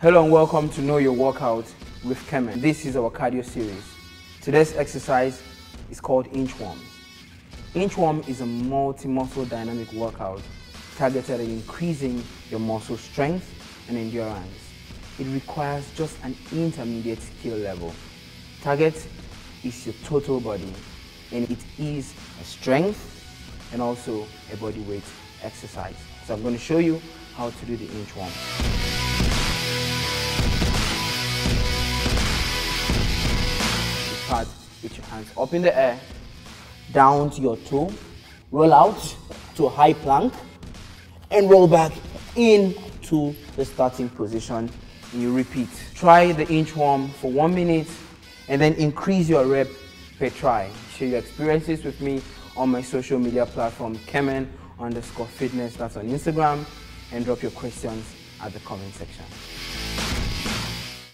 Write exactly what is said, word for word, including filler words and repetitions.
Hello and welcome to Know Your Workout with Kemen. This is our cardio series. Today's exercise is called inchworm. Inchworm is a multi-muscle dynamic workout targeted at increasing your muscle strength and endurance. It requires just an intermediate skill level. Target is your total body, and it is a strength and also a body weight exercise. So I'm going to show you how to do the inchworm. Start with your hands up in the air, down to your toe, roll out to a high plank, and roll back into the starting position. You repeat. Try the inchworm for one minute, and then increase your rep per try. Share your experiences with me on my social media platform, Kemen underscore fitness. That's on Instagram, and drop your questions at the comment section.